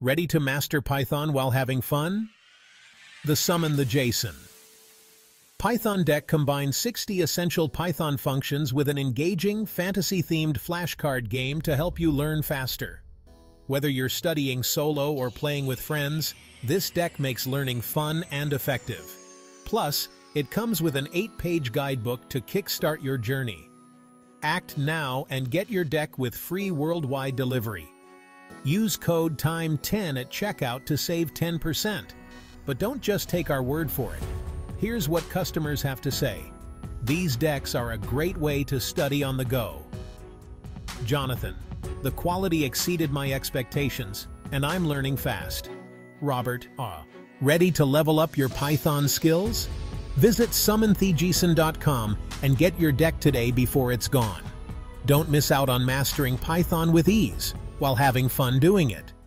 Ready to master Python while having fun? The Summon the JSON Python Deck combines 60 essential Python functions with an engaging, fantasy-themed flashcard game to help you learn faster. Whether you're studying solo or playing with friends, this deck makes learning fun and effective. Plus, it comes with an 8-page guidebook to kickstart your journey. Act now and get your deck with free worldwide delivery. Use code TIME10 at checkout to save 10%. But don't just take our word for it. Here's what customers have to say. These decks are a great way to study on the go. Jonathan: the quality exceeded my expectations, and I'm learning fast. Robert: ready to level up your Python skills? Visit summonthejson.com and get your deck today before it's gone. Don't miss out on mastering Python with ease while having fun doing it.